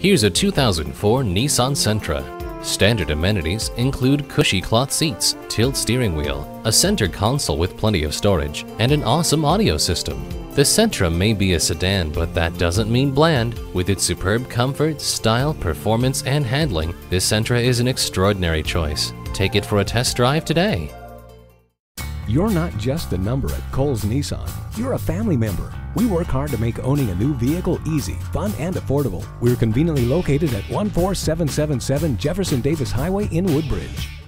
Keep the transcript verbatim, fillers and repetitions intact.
Here's a two thousand four Nissan Sentra. Standard amenities include cushy cloth seats, tilt steering wheel, a center console with plenty of storage, and an awesome audio system. The Sentra may be a sedan, but that doesn't mean bland. With its superb comfort, style, performance, and handling, this Sentra is an extraordinary choice. Take it for a test drive today. You're not just a number at Cowles Nissan. You're a family member. We work hard to make owning a new vehicle easy, fun, and affordable. We're conveniently located at one four seven seven seven Jefferson Davis Highway in Woodbridge.